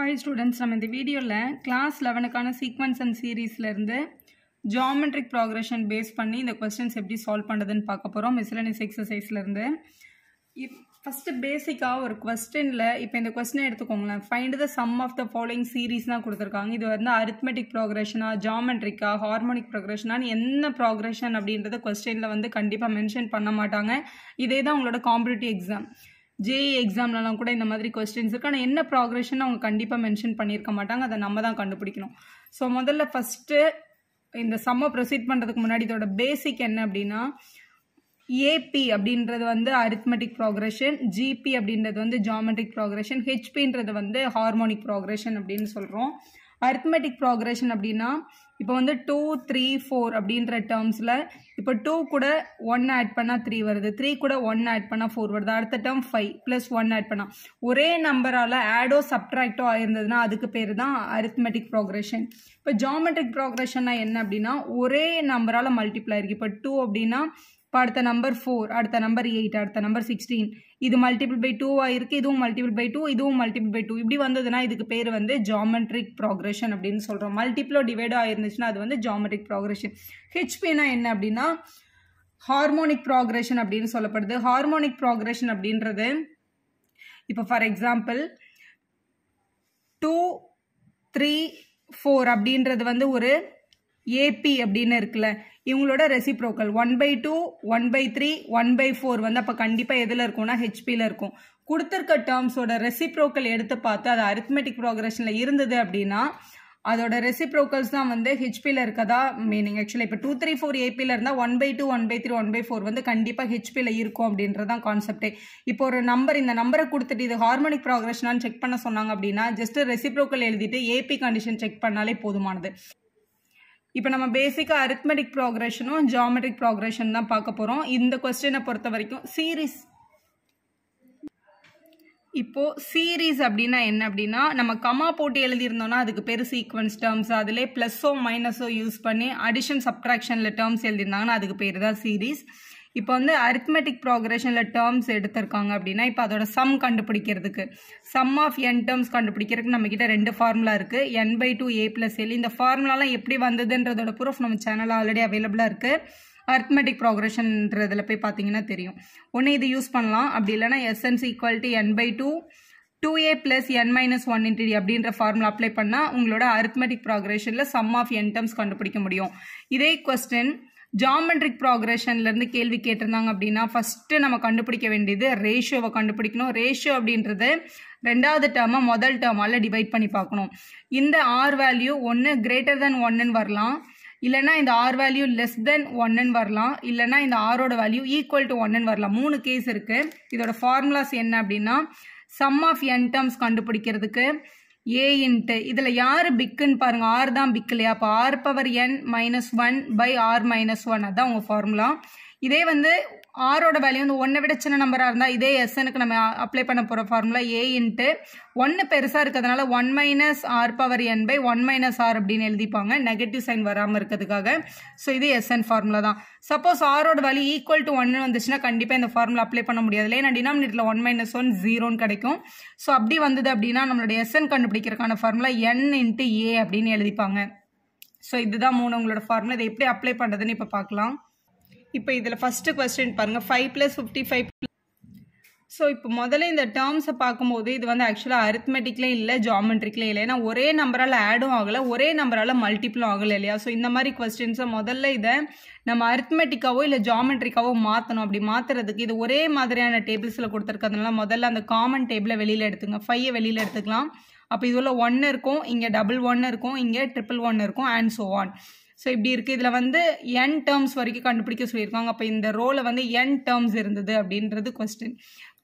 Hi students, நம்ம இந்த வீடியோல class 11க்கான sequence and seriesல இருந்து geometric progression based பண்ணி இந்த questions எப்படி solve பண்றதுன்னு பார்க்க போறோம். miscellaneous exerciseல இருந்து first basic-ஆ ஒரு questionல இப்போ இந்த question எடுத்துக்கோங்க. find the sum of the following series னா கொடுத்திருக்காங்க. இது வந்து arithmetic progression-ஆ, geometric-ஆ, harmonic progression-ஆ என்ன progression அப்படிங்கறத questionல வந்து கண்டிப்பா mention பண்ண மாட்டாங்க. இதே தான் உங்களோட competitive exam JEE எக்ஸாம்லலாம் கூட இந்த மாதிரி क्वेश्चंस இருக்கு. انا என்ன progression அவங்க கண்டிப்பா மென்ஷன் பண்ணியிருக்க மாட்டாங்க. அத நம்ம தான் கண்டுபிடிக்கணும். சோ முதல்ல ஃபர்ஸ்ட் இந்த சம் ப்ரோசீட் பண்றதுக்கு முன்னாடி இதோட பேசிக் என்ன அப்படினா AP அப்படின்றது வந்து arithmetic progression, GP அப்படின்றது வந்து geometric progression, HPன்றது வந்து harmonic progression அப்படினு சொல்றோம். arithmetic progression அப்படினா இப்போ வந்து 2 3 4 அப்படிங்கற टर्म्ஸ்ல இப்போ 2 கூட 1 ஆட் பண்ணா 3 வருது, 3 கூட 1 ஆட் பண்ணா 4 வருது, அடுத்த टर्म 5 + 1 ஆட் பண்ணா ஒரே நம்பரால ஆடோ சப்ட்ராக்டோ ஆயிருந்ததுனா அதுக்கு பேரு தான் arithmetic progression. இப்போ geometric progressionனா என்ன அப்படினா ஒரே நம்பரால மல்டிப்ளை ஆகி இப்போ 2 அப்படினா அடுத்த நம்பர் 4, அடுத்த நம்பர் 8, அடுத்த நம்பர் 16, இது மல்டிபிள் பை 2 ஆயிருக்கு, இதுவும் மல்டிபிள் பை 2, இதுவும் மல்டிபிள் பை 2, இப்படி வந்ததுன்னா இதுக்கு பேர் வந்து ஜியோமெட்ரிக் ப்ராக்ரெஷன் அப்படின்னு சொல்கிறோம். மல்டிப்ளோ டிவைடோ ஆயிருந்துச்சுன்னா அது வந்து ஜியோமெட்ரிக் ப்ராக்ரெஷன். ஹெச்பினா என்ன அப்படின்னா ஹார்மோனிக் ப்ராக்ரெஷன் அப்படின்னு சொல்லப்படுது. ஹார்மோனிக் ப்ராக்ரெஷன் அப்படின்றது இப்போ ஃபார் எக்ஸாம்பிள் 2 3 4 அப்படின்றது வந்து ஒரு ஏபி அப்படின்னு இருக்குல்ல, இவங்களோட ரெசிப்ரோக்கல் 1/2 1/3 1/4 வந்து அப்போ கண்டிப்பாக எதில் இருக்கும்னா ஹெச்பியில் இருக்கும். கொடுத்துருக்க டேர்ம்ஸோட ரெசிப்ரோக்கல் எடுத்து பார்த்து அது அரித்மெட்டிக் ப்ராக்ரெஷனில் இருந்தது அப்படின்னா அதோட ரெசிப்ரோக்கல்ஸ் தான் வந்து ஹெச்பியில் இருக்கதா மீனிங். ஆக்சுவலி இப்போ 2 3 4 ஏபியில் இருந்தால் 1/2 1/3 1/4 வந்து கண்டிப்பாக ஹெச்பியில் இருக்கும் அப்படின்றதான் கான்செப்டே. இப்போ ஒரு நம்பர், இந்த நம்பரை கொடுத்துட்டு இது ஹார்மோனிக் ப்ராக்ரெஷனான்னு செக் பண்ண சொன்னாங்க அப்படின்னா ஜஸ்ட் ரெசிப்ரோக்கல் எழுதிட்டு ஏபி கண்டிஷன் செக் பண்ணாலே போதுமானது. இப்போ நம்ம பேசிக்காக அரித்மெட்டிக் ப்ராக்ரெஷனும் ஜியாமெட்ரிக் ப்ராக்ரெஷன் தான் பார்க்க போகிறோம். இந்த கொஸ்டினை பொறுத்த வரைக்கும் சீரீஸ், இப்போது சீரீஸ் அப்படின்னா என்ன அப்படின்னா நம்ம கமா போட்டு எழுதியிருந்தோம்னா அதுக்கு பேர் சீக்வன்ஸ் டேர்ம்ஸ். அதிலே ப்ளஸ்ஸோ மைனஸோ யூஸ் பண்ணி அடிஷன் சப்ட்ராக்ஷனில் டேர்ம்ஸ் எழுதியிருந்தாங்கன்னா அதுக்கு பேர் தான் சீரீஸ். இப்போ வந்து அரித்மெட்டிக் ப்ராக்ரெஷனில் டேர்ம்ஸ் எடுத்திருக்காங்க அப்படின்னா இப்போ அதோட சம் கண்டுபிடிக்கிறதுக்கு, சம் ஆஃப் என் டேர்ம்ஸ் கண்டுபிடிக்கிறதுக்கு நம்மக்கிட்ட ரெண்டு ஃபார்முலா இருக்குது, n/2 a + l. இந்த ஃபார்முலாலாம் எப்படி வந்ததுன்றதோட ப்ரூஃப் நம்ம சேனலில் ஆல்ரெடி அவைலபிளாக இருக்குது. அரித்மெட்டிக் ப்ராக்ரெஷன்றதில் போய் பார்த்தீங்கன்னா தெரியும். ஒன்று இது யூஸ் பண்ணலாம், அப்படி இல்லைனா essence = n/2 2a + n - 1 அப்படின்ற ஃபார்முலா அப்ளை பண்ணால் உங்களோட அரித்மெட்டிக் ப்ராக்ரெஷனில் சம் ஆஃப் என் டேர்ம்ஸ் கண்டுபிடிக்க முடியும். இதே கொஸ்டின் ஜியாமெட்ரிக் ப்ராக்ரெஷன்லேருந்து கேள்வி கேட்டிருந்தாங்க அப்படின்னா ஃபஸ்ட்டு நம்ம கண்டுபிடிக்க வேண்டியது ரேஷியோவை கண்டுபிடிக்கணும். ரேஷியோ அப்படின்றது ரெண்டாவது டேர்மை முதல் டேர்மால் டிவைட் பண்ணி பார்க்கணும். இந்த ஆர் வேல்யூ ஒன்று >1ன்னு வரலாம், இல்லைனா இந்த ஆர் வேல்யூ <1ன்னு வரலாம், இல்லைனா இந்த ஆரோட வேல்யூ =1ன்னு வரலாம். மூணு கேஸ் இருக்குது. இதோட ஃபார்முலாஸ் என்ன அப்படின்னா சம் ஆஃப் என் டேர்ம்ஸ் கண்டுபிடிக்கிறதுக்கு a இன்ட்டு இதில் யார் பிக்குன்னு பாருங்கள், ஆர் தான் பிக்கு இல்லையா, அப்போ r⁻n - 1/r - 1 அதுதான் உங்கள் ஃபார்முலா. இதே வந்து ஆரோட வேல்யூ வந்து ஒன்றை விட சின்ன நம்பராக இருந்தால் இதே எஸ்எனுக்கு நம்ம அப்ளை பண்ண போகிற ஃபார்முலா a × 1 பெருசாக இருக்கிறதுனால 1 - r⁻n/1 - r அப்படின்னு எழுதிப்பாங்க, நெகட்டிவ் சைன் வராமல் இருக்கிறதுக்காக. ஸோ இது எஸ்என் ஃபார்முலா தான். சப்போஸ் ஆரோட வேல்யூ =1 வந்துச்சுன்னா கண்டிப்பாக இந்த ஃபார்முலா அப்ளை பண்ண முடியாது, ஏன்னா டினாமினேட்டரில் 1 - 1 0ன்னு கிடைக்கும். ஸோ அப்படி வந்தது அப்படின்னா நம்மளுடைய எஸ்என் கண்டுபிடிக்கிறதுக்கான ஃபார்முலா n×a அப்படின்னு எழுதிப்பாங்க. ஸோ இதுதான் மூணு உங்களோட ஃபார்முலா. இதை எப்படி அப்ளை பண்ணுறதுன்னு இப்போ பார்க்கலாம். இப்போ இதில் ஃபஸ்ட்டு கொஸ்டின் பாருங்கள், 5 + 55. ஸோ இப்போ முதல்ல இந்த டேர்ம்ஸை பார்க்கும்போது இது வந்து ஆக்சுவலாக அரித்மெட்டிக்லேயே இல்லை, ஜியாமெட்ரிக்லேயே இல்லை, ஏன்னா ஒரே நம்பரால் ஆடும் ஆகலை, ஒரே நம்பரால் மல்டிப்ளும் ஆகலை இல்லையா. ஸோ இந்த மாதிரி கொஸ்டின்ஸை முதல்ல இதை நம்ம அரித்மெட்டிக்காவோ இல்லை ஜியாமெட்ரிக்காவோ மாற்றணும். அப்படி மாற்றுறதுக்கு இது ஒரே மாதிரியான டேபிள்ஸில் கொடுத்துருக்கிறதுனால முதல்ல அந்த காமன் டேபிளை வெளியில் எடுத்துங்க. 5-ஐ வெளியில் எடுத்துக்கலாம். அப்போ இதில் 1 இருக்கும், இங்கே +1 இருக்கும், இங்கே +1 இருக்கும், அண்ட் ஸோ ஆன். ஸோ இப்படி இருக்குது. இதில் வந்து n டேர்ம்ஸ் வரைக்கும் கண்டுபிடிக்க சொல்லியிருக்காங்க. அப்போ இந்த ரோவில் வந்து n டேர்ம்ஸ் இருந்தது அப்படின்றது கொஸ்டின்.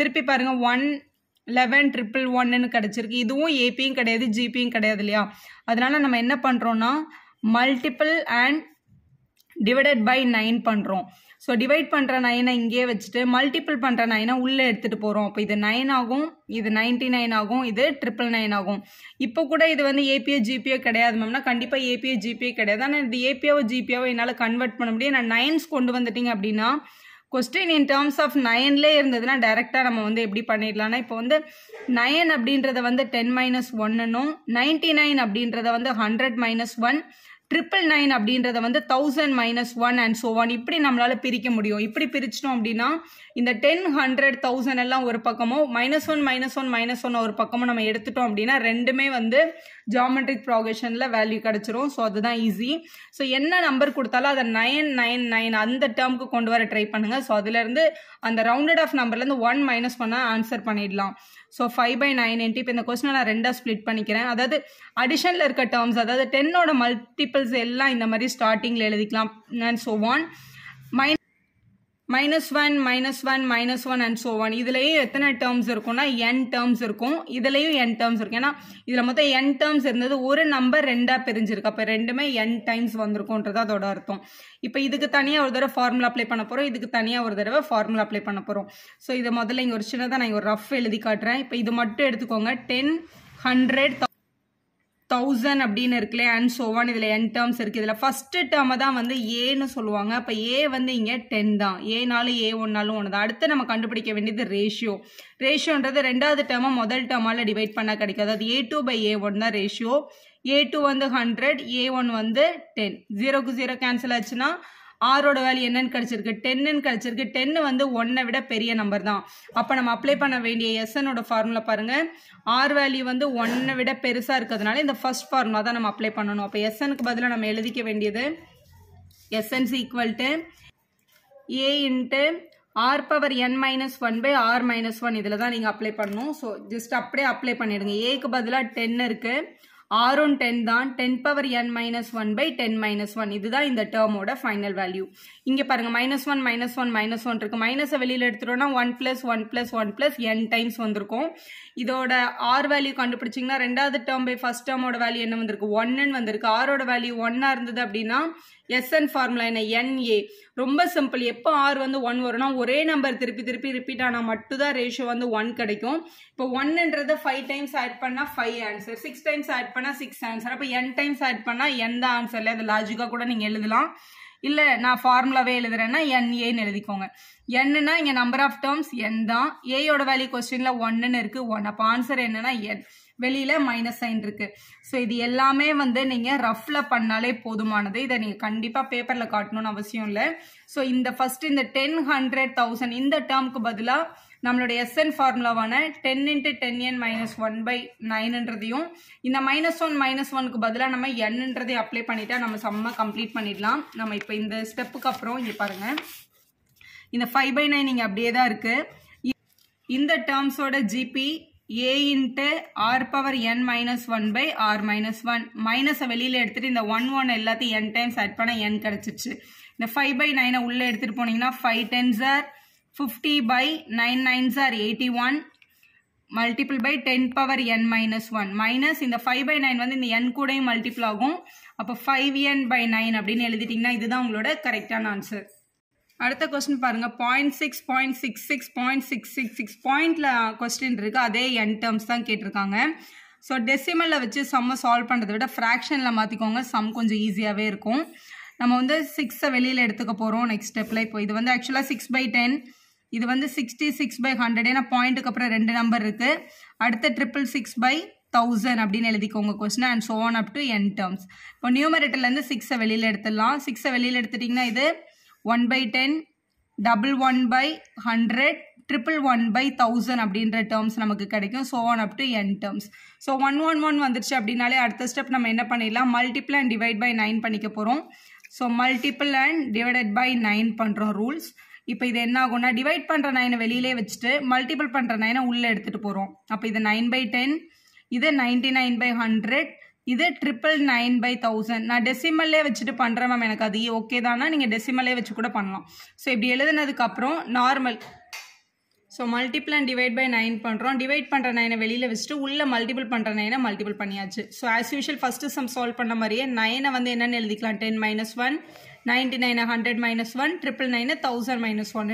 திருப்பி பாருங்கள், 1 11 111 கிடச்சிருக்கு. இதுவும் ஏபியும் கிடையாது, ஜிபியும் கிடையாது இல்லையா. அதனால் நம்ம என்ன பண்ணுறோன்னா மல்டிபிள் and டிவைடட் பை 9 பண்ணுறோம். ஸோ டிவைட் பண்ணுற 9-ஐ இங்கேயே வச்சுட்டு மல்டிபிள் பண்ணுற 9-ஐ உள்ளே எடுத்துகிட்டு போகிறோம். அப்போ இது 9 ஆகும், இது 99 ஆகும், இது 999 ஆகும். இப்போ கூட இது வந்து ஏபிஓ ஜிபிஓ கிடையாது மேம்னா கண்டிப்பாக ஏபிஓ ஜிபிஓ கிடையாது, ஆனால் இது ஏபிஓ ஜிபிஓ என்னால் கன்வெர்ட் பண்ண முடியும். நான் 9s கொண்டு வந்துட்டிங்க அப்படின்னா question in terms of 9 la irundadna direct ah nama vandu eppadi pannidalana ipo vandu 9 அப்படின்றத வந்து 10 - 1 னோ 99 அப்படின்றத வந்து 100 - 1 999 அப்படின்றத வந்து 1000 - 1 and so on இப்படி நம்மளால பிரிக்க முடியும். இப்படி பிரிச்சோம் அப்படினா இந்த 10 100 1000 எல்லாம் ஒரு பக்கமும் -1 - 1 - 1 ஒரு பக்கமும் நம்ம எடுத்துட்டோம் அப்படினா ரெண்டுமே வந்து geometric progressionல வேல்யூ கிடைச்சிரும். சோ அதுதான் ஈஸி. சோ என்ன நம்பர் கொடுத்தாலும் அத 999 அந்த டேர்ம்க்கு கொண்டு வர ட்ரை பண்ணுங்க. சோ அதில இருந்து அந்த rounded off நம்பர்ல இருந்து 1 - 1 ஆன்சர் பண்ணிடலாம். So 5/9 into இப்ப இந்த क्वेश्चन நான் ரெண்டா ஸ்ப்ளிட் பண்ணிக்கிறேன். அதாவது அடிஷன்ல இருக்க டேர்ம்ஸ் அதாவது 10 ஓட மல்டிபிள்ஸ் எல்லாம் இந்த மாதிரி ஸ்டார்டிங்ல எழுதிக்கலாம் and so on. -1 - 1 - 1 and so on. இதுலயே எத்தனை டேர்ம்ஸ் இருக்கும்னா n டேர்ம்ஸ் இருக்கும். இதுலயும் n டேர்ம்ஸ் இருக்கு. ஏனா இதுல மொத்தம் n டேர்ம்ஸ் இருந்தது ஒரு நம்பர் ரெண்டா பிரிஞ்சிருக்கு. அப்ப ரெண்டுமே n டைம்ஸ் வந்திருக்கும்ன்றது அதோட அர்த்தம். இப்போ இதுக்கு தனியா ஒரு தடவை ஃபார்முலா அப்ளை பண்ணப் போறோம். இதுக்கு தனியா ஒரு தடவை ஃபார்முலா அப்ளை பண்ணப் போறோம். சோ இத முதல்ல இங்க ஒரு சின்னதா நான் ஒரு ரஃப் எழுதி காட்றேன். இப்போ இது மட்டும் எடுத்துக்கோங்க 10 100 1000 அப்படின இருக்குல and so on. இதுல n terms இருக்கு. இதுல first term தான் வந்து a னு சொல்லுவாங்க. அப்ப a வந்து இங்க 10 தான். a4 a1 னாலும் ஒண்ணுதான். அடுத்து நம்ம கண்டுபிடிக்க வேண்டியது ரேஷியோ. ரேஷியோன்றது ரெண்டாவது டேர்மை முதல் டேர்மால டிவைட் பண்ணா கிடைக்கும். அதாவது a2/a1 தான் ரேஷியோ. a2 வந்து 100, a1 வந்து 10. 0 க்கு 0 கேன்சல் ஆச்சுனா r ஓட வேல்யூ என்னன்னு கிடைச்சிருக்கு 10 ன்னு கிடைச்சிருக்கு. 10 வந்து 1 விட பெரிய நம்பர் தான். அப்ப நம்ம அப்ளை பண்ண வேண்டிய sn ஓட ஃபார்முலா பாருங்க. r வேல்யூ வந்து 1 விட பெருசா இருக்கிறதுனால இந்த ஃபர்ஸ்ட் ஃபார்முலா தான் நம்ம அப்ளை பண்ணனும். அப்ப sn க்கு பதிலா நம்ம எழுதிக்க வேண்டியது sn = a r^n - 1 / r - 1 இதல தான் நீங்க அப்ளை பண்ணனும். சோ ஜஸ்ட் அப்படியே அப்ளை பண்ணிடுங்க. a க்கு பதிலா 10 இருக்கு. R on 10 தான் 10^(n - 1 / 10 - 1 இதுதான் இந்த டேர்மோட ஃபைனல் வேல்யூ. இங்க பாருங்க -1 - 1 - 1 இருக்கு. மைனஸை வெளியில எடுத்துட்டோம்னா 1 + 1 + 1 + n டைம்ஸ் வந்திருக்கும். இதோட r வேல்யூ கண்டுபிடிச்சீங்கன்னா ரெண்டாவது டேர்ம் பை ஃபர்ஸ்ட் டேர்மோட வேல்யூ என்ன வந்திருக்கு 1 ன்னு வந்திருக்கு. r ஓட வேல்யூ 1 ஆ இருந்தது அப்படினா sn ஃபார்முலா என்ன na. ரொம்ப சிம்பிள். எப்ப r வந்து 1 வரும்னா ஒரே நம்பர் திருப்பி ரிப்பீட் ஆனா மட்டும் தான் ரேஷியோ வந்து 1 கிடைக்கும். இப்போ 1 ன்றதை 5 டைம்ஸ் ஆட் பண்ணா 5 ஆன்சர், 6 டைம்ஸ் ஆட் பண்ணா 6 ஆன்சர். அப்ப n டைம்ஸ் ஆட் பண்ணா n தான் ஆன்சர்ல. அது லாஜிக்கா கூட நீங்க எழுதலாம். இல்ல நான் ஃபார்முலாவே எழுதுறேன்னா na ன்னு எழுதிக்கோங்க. n ன்னா இங்க நம்பர் ஆஃப் டர்ம்ஸ் n தான். a யோட வேல்யூ क्वेश्चनல 1 ன்னு இருக்கு. 1 அப்ப ஆன்சர் என்னன்னா n. வெளியில மைனஸ் சைன் இருக்கு. சோ இது எல்லாமே வந்து நீங்க ரஃப்ல பண்ணாலே போதுமானது. இத நீங்க கண்டிப்பா பேப்பர்ல காட்டணும்னு அவசியம் இல்ல. சோ இந்த ஃபர்ஸ்ட் இந்த 10 100 1000 இந்த டேர்ம்க்கு பதிலா நம்மளோட sn ஃபார்முலாவான 10 × 10^(n - 1 / 9)ன்றதையும் இந்த -1 - 1 க்கு பதிலா நம்ம n ன்றதை அப்ளை பண்ணிட்டா நம்ம சம்ம கம்ப்ளீட் பண்ணிடலாம். நம்ம இப்போ இந்த ஸ்டெப்புக்கு அப்புறம் இங்க பாருங்க இந்த 5/9 இங்க அப்படியே தான் இருக்கு. இந்த டேர்ம்ஸோட gp a × r^(n - 1 / r - 1 மைனஸை வெளியில எடுத்துட்டு இந்த 1 எல்லாத்தையும் n டைம்ஸ் ஆட் பண்ண n கிடைச்சிடுச்சு. இந்த 5/9 உள்ள எடுத்துட்டு போனீங்கன்னா 5 10s are 50 9 9s are 81 × 10^(n - 1 minus இந்த 5/9 வந்து இந்த n கூடயும் மல்டிப்ளை ஆகும். அப்ப 5n/9 அப்படினு எழுதிட்டீங்கன்னா இதுதான் உங்களோட கரெக்ட்டான ஆன்சர். அடுத்த क्वेश्चन பாருங்க 0.6 0.66 0.666 பாயிண்ட்ல क्वेश्चन இருக்கு. அதே n terms தான் கேட்டிருக்காங்க. சோ டெசிமல்ல வச்சு சம் சால்வ் பண்றதை விட ஃபிராக்ஷன்ல மாத்திக்கோங்க. சம் கொஞ்சம் ஈஸியாவே இருக்கும். நம்ம வந்து 6 ஐ வெளியில எடுத்துக்க போறோம் நெக்ஸ்ட் ஸ்டெப்ல. இப்போ இது வந்து एक्चुअली 6/10 இது வந்து 66/100 ஏனா பாயிண்ட்க்கு அப்புறம் ரெண்டு நம்பர் இருக்கு. அடுத்து 666/1000 அப்படினு எழுதிக்கோங்க question and so on up to n terms. இப்போ நியூமரேட்டர்ல இருந்து 6 ஐ வெளியில எடுத்துடலாம். 6 ஐ வெளியில எடுத்துட்டீங்கன்னா இது 1/10 11/100 11/1000 அப்படின்ற டேர்ம்ஸ் நமக்கு கிடைக்கும். so on up to n terms. so 111 வந்துருச்சு அப்படினாலே அடுத்த ஸ்டெப் நம்ம என்ன பண்ணிடலாம் multiply and divide by 9 பண்ணிக்க போறோம். so multiply and divided by 9 பண்றோம் ரூல்ஸ். இப்போ இது என்ன ஆகும்னா டிவைட் பண்ற 9 ஐ வெளியிலே வச்சிட்டு மல்டிபிள் பண்ற 9 ஐ உள்ள எடுத்துட்டு போறோம். அப்ப இது 9/10 இது 99/100 இது 999/1000. நான் டெசிமல்லே வச்சுட்டு பண்றேன் மேம். எனக்கு அது ஓகே தானா? நீங்க டெசிமல்லே வச்சு கூட பண்ணலாம். ஸோ இப்படி எழுதுனதுக்கு அப்புறம் normal so multiply and divide by 9 பண்றோம். டிவைட் பண்ற 9 வெளியில வச்சுட்டு உள்ள மல்டிபிள் பண்ற 9 மல்டிபிள் பண்ணியாச்சு. So as usual first sum solve பண்ண மாதிரியே 9 வந்து என்னன்னு எழுதிக்கலாம் 10 - 1 99 100 - 1 999 1000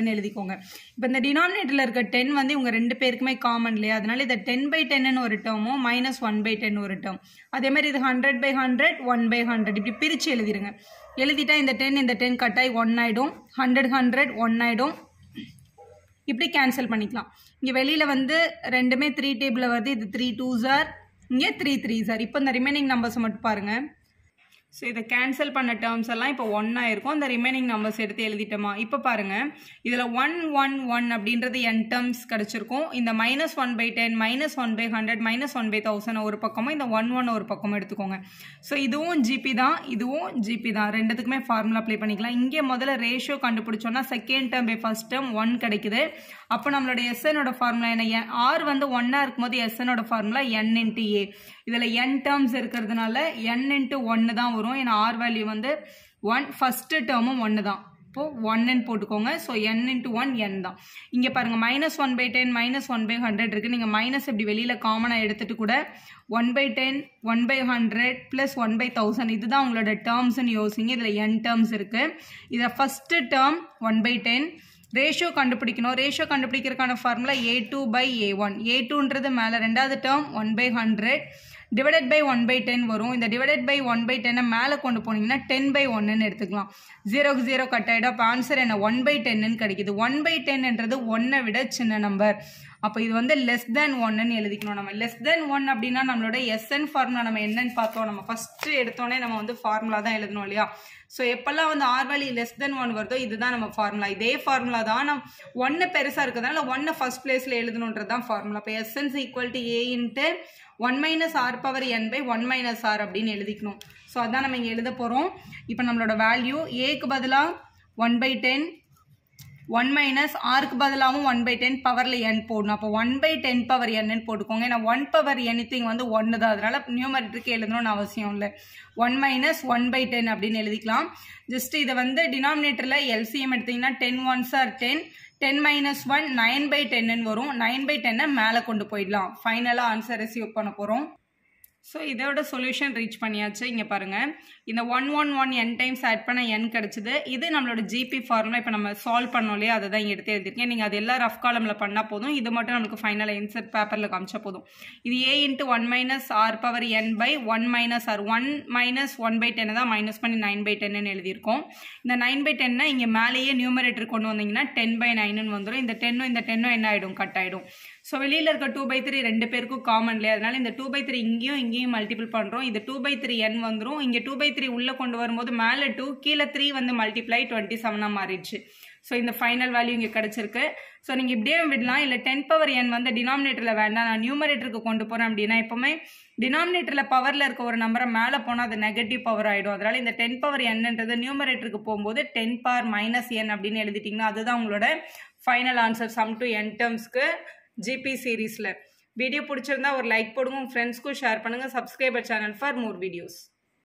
- 1 எழுதிக்கோங்க. இப்போ இந்த டினாமினேட்டர்ல இருக்க 10 வந்து இவங்க ரெண்டு பேருக்குமே காமன் இல்லையா? அதனால இது 10/10 ஒரு டேர்மும் -1/10 ஒரு டேர்ம். அதே மாதிரி இது 100/100 1/100 இப்படி பிரிச்சு எழுதிடுங்க. எழுதிட்டா இந்த 10 கட்டாய் 1 ஆயிடும். 100 1 1 ஆயிடும். இப்படி கேன்சல் பண்ணிக்கலாம். இங்கே வெளியில் வந்து ரெண்டுமே 3 டேபிளில் வருது. இது 3 2s ஆர், இங்கே 3 3s ஆர். இப்போ இந்த ரிமைனிங் நம்பர்ஸ் மட்டும் பாருங்கள். ஸோ இதை கேன்சல் பண்ண டேர்ம்ஸ் எல்லாம் இப்போ ஒன்றா இருக்கும். அந்த ரிமைனிங் நம்பர்ஸ் எடுத்து எழுதிட்டோமா. இப்போ பாருங்கள், இதில் 1 1 1 அப்படின்றது n டேர்ம்ஸ் கிடச்சிருக்கும். இந்த -1/10, -1/100, -1/1000 ஒரு பக்கமும், இந்த 1 1 ஒரு பக்கமும் எடுத்துக்கோங்க. ஸோ இதுவும் ஜிபி தான், இதுவும் ஜிபி தான். ரெண்டுத்துக்குமே ஃபார்முலா அப்ளை பண்ணிக்கலாம். இங்கே முதல்ல ரேஷியோ கண்டுபிடிச்சோன்னா second term by first term 1 கிடைக்குது. அப்போ நம்மளோட எஸ்எனோட ஃபார்முலா என்ன? ஆர் வந்து 1ஆக இருக்கும்போது எஸ்எனோட ஃபார்முலா n×a. இதில் n டேர்ம்ஸ் இருக்கிறதுனால n×1 தான் வரும். ஏன்னா ஆர் வேல்யூ வந்து 1, ஃபஸ்ட்டு டேர்மும் 1 தான். இப்போது 1n போட்டுக்கோங்க. ஸோ n×1 n தான். இங்கே பாருங்கள், -1/10, -1/100 இருக்குது. நீங்கள் மைனஸ் இப்படி வெளியில் காமனாக எடுத்துகிட்டு கூட 1/10, 1/100 + 1/1000 இதுதான் உங்களோட டேர்ம்ஸ்ன்னு யோசிங்க. இதில் n டேர்ம்ஸ் இருக்குது. இதை ஃபஸ்ட்டு டேர்ம் 1/10 ரேஷியோ கண்டுபிடிக்கணும். ரேஷியோ கண்டுபிடிக்கிறதுக்கான ஃபார்முலா a2/a1. a2ன்றது மேலே, ரெண்டாவது டேர்ம் 1/100 /1/10 வரும். இந்த /1/10 மேலே கொண்டு போனீங்கன்னா 10/1 எடுத்துக்கலாம். 0 0 கட் ஆகிடும். அப்போ ஆன்சர் என்ன? 1/10 கிடைக்கிது. 1/10ன்றது 1ஐ விட சின்ன நம்பர். அப்போ இது வந்து லெஸ் தேன் 1ன்னு எழுதிக்கணும். நம்ம லெஸ் தேன் 1 அப்படின்னா நம்மளோட எஸ்என் ஃபார்முலா நம்ம என்னன்னு பார்த்தோம். நம்ம ஃபஸ்ட்டு எடுத்தோடனே நம்ம வந்து ஃபார்முலா தான் எழுதணும் இல்லையா? ஸோ எப்பெல்லாம் வந்து ஆர் வேல்யூ லெஸ் தேன் 1 வருதோ இதுதான் நம்ம ஃபார்முலா. இதே ஃபார்முலா தான் நம்ம 1 பெருசாக இருக்கிறதுனால 1 ஃபர்ஸ்ட் பிளேஸில் எழுதணுன்றது தான் ஃபார்முலா. இப்போ எஸ்என்ஸ் equal to a (1 - r/n/1 - r) அப்படின்னு எழுதிக்கணும். ஸோ அதான் நம்ம இங்கே எழுத போகிறோம். இப்போ நம்மளோட வேல்யூ ஏக்கு பதிலாக 1/10, 1 - rக்கு பதிலாகவும் 1/10 பவரில் n போடணும். அப்போ 1/10 பவர் n போட்டுக்கோங்க. ஏன்னா 1 பவர் n இங்க வந்து 1 தான். அதனால நியூமரேட்டருக்கு எழுதணும்னு அவசியம் இல்லை. 1 - 1/10 அப்படின்னு எழுதிக்கலாம். ஜஸ்ட் இதை வந்து டினாமினேட்டரில் LCM எடுத்தீங்கன்னா 10 1s are 10, 10 - 1 9/10 வரும். 9/10 மேலே கொண்டு போயிடலாம். ஃபைனலாக ஆன்சர் ரிசீவ் பண்ண போகிறோம். ஸோ இதோட சொல்யூஷன் ரீச் பண்ணியாச்சு. இங்கே பாருங்கள், இந்த 1 1 1 n டைம்ஸ் ஆட் பண்ண n கிடச்சிது. இது நம்மளோட ஜிபி ஃபார்முலா. இப்போ நம்ம சால்வ் பண்ணோம் இல்லையா? அதை தான் இங்கே எடுத்து எழுதியிருக்கேன். நீங்கள் அது எல்லாம் ரஃப் காலமில் பண்ணால் போதும். இது மட்டும் நமக்கு ஃபைனலாக இன்சர்ட் பேப்பரில் காமிச்சா போதும். இது a (1 - r/n/1 - r) 1 - 1/10 தான் மைனஸ் பண்ணி 9/10 எழுதியிருக்கோம். இந்த 9/10 இங்கே மேலேயே நியூமரேட்டர் கொண்டு வந்தீங்கன்னா 10/9 வந்துடும். இந்த 10ம் இந்த 10ம் என்ன ஆகிடும்? கட் ஆகிடும். ஸோ வெளியில் இருக்க 2/3 ரெண்டு பேருக்கும் காமன் இல்லையா? அதனால இந்த 2/3 இங்கேயும் மல்டிபிள் பண்ணுறோம். இது 2/3n வந்துடும். இங்கே 2/3 உள்ளே கொண்டு வரும்போது மேலே 2, கீழே 3 வந்து மல்டிப்ளை 27ஆக மாறிடுச்சு. ஸோ இந்த ஃபைனல் வேல்யூ இங்கே கிடச்சிருக்கு. ஸோ நீங்கள் இப்படியே விடலாம். இல்லை 10 பவர் n வந்து டினாமினேட்டரில் வேண்டாம், நான் நியூமரேட்டருக்கு கொண்டு போகிறேன் அப்படின்னா, எப்போவுமே டினாமினேட்டரில் பவரில் இருக்க ஒரு நம்பரை மேலே போனால் அது நெகட்டிவ் பவர் ஆகிடும். அதனால் இந்த 10 பவர் nன்றது நியூமரேட்டருக்கு போகும்போது 10 பவர் - n அப்படின்னு எழுதிட்டிங்கன்னா அதுதான் உங்களோட final answer sum to n டேர்ம்ஸ்க்கு ஜிபி சீரீஸில். வீடியோ பிடிச்சிருந்தா ஒரு லைக் போடுங்க, உங்கள் ஃப்ரெண்ட்ஸ்க்கும் ஷேர் பண்ணுங்கள். Subscriber channel for more videos.